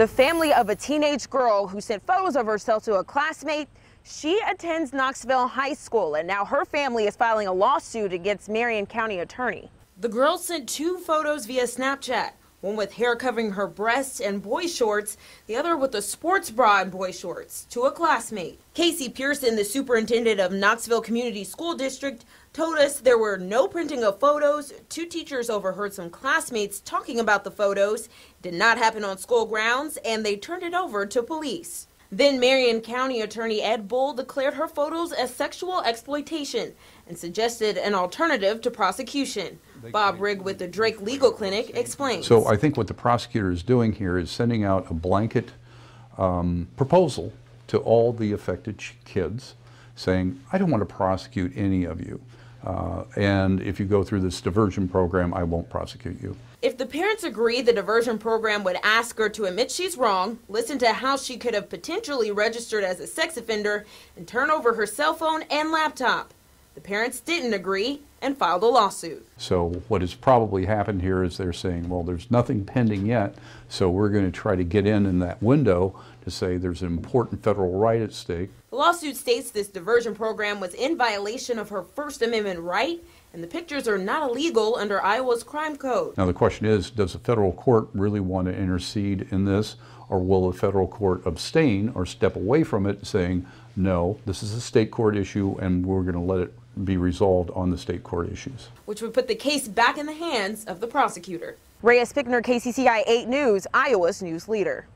The family of a teenage girl who sent photos of herself to a classmate. She attends Knoxville High School, and now her family is filing a lawsuit against Marion County Attorney. The girl sent two photos via Snapchat, one with hair covering her breasts and boy shorts, the other with a sports bra and boy shorts, to a classmate. Casey Pearson, the superintendent of Knoxville Community School District, told us there were no printing of photos. Two teachers overheard some classmates talking about the photos. Did not happen on school grounds, and they turned it over to police. Then Marion County Attorney ED BULL declared her photos as sexual exploitation and suggested an alternative to prosecution. BOB RIGG with the DRAKE LEGAL CLINIC explains. So I think what the prosecutor is doing here is sending out a blanket proposal to all the affected kids saying, I don't want to prosecute any of you. And if you go through this diversion program, I won't prosecute you. If the parents agree the diversion program would ask her to admit she's wrong, listen to how she could have potentially registered as a sex offender, and turn over her cell phone and laptop. The parents didn't agree and filed a lawsuit. So what has probably happened here is they're saying, well, there's nothing pending yet, so we're going to try to get in that window to say there's an important federal right at stake. The lawsuit states this diversion program was in violation of her First Amendment right, and the pictures are not illegal under Iowa's crime code. Now the question is, does the federal court really want to intercede in this, or will the federal court abstain or step away from it saying, no, this is a state court issue and we're going to let it be resolved on the state court issues. Which would put the case back in the hands of the prosecutor. Reyes-Pickner, KCCI 8 News, Iowa's news leader.